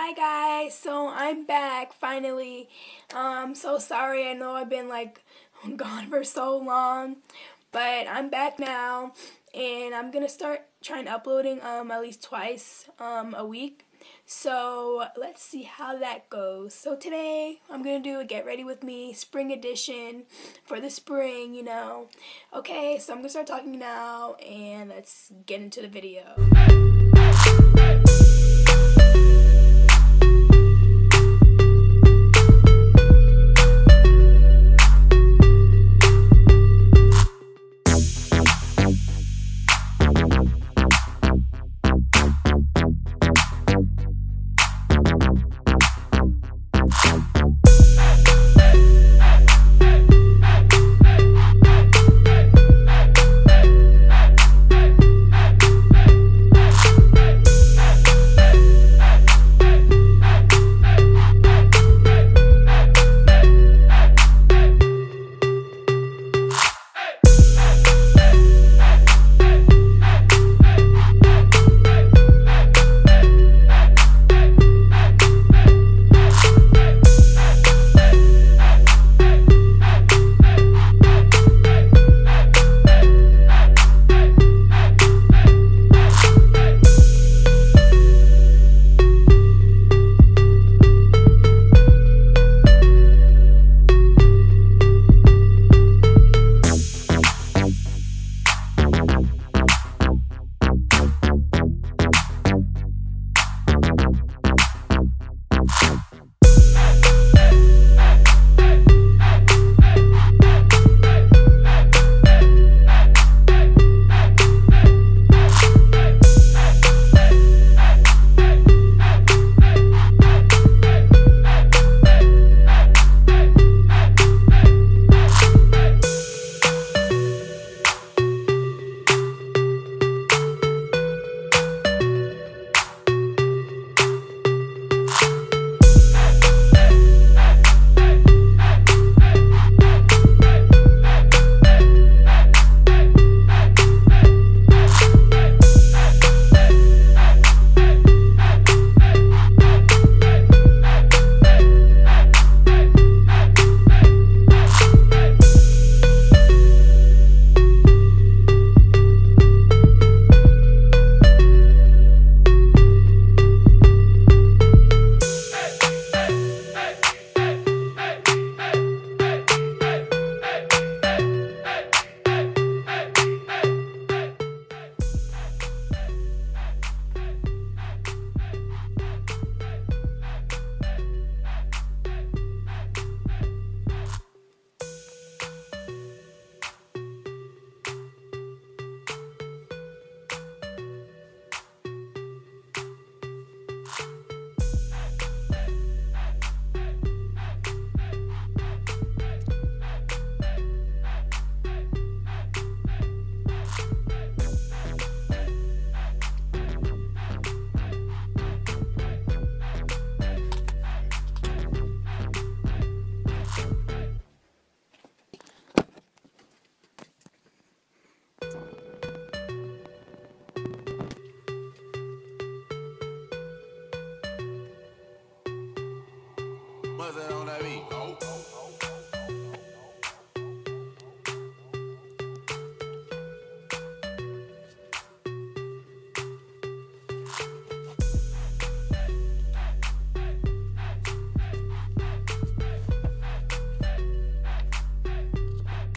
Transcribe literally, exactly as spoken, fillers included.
Hi guys, so I'm back finally. Um, so sorry, I know I've been like gone for so long, but I'm back now, and I'm gonna start trying uploading um at least twice um a week. So let's see how that goes. So today I'm gonna do a get ready with me spring edition for the spring, you know. Okay, so I'm gonna start talking now, and let's get into the video. What's that on that beat?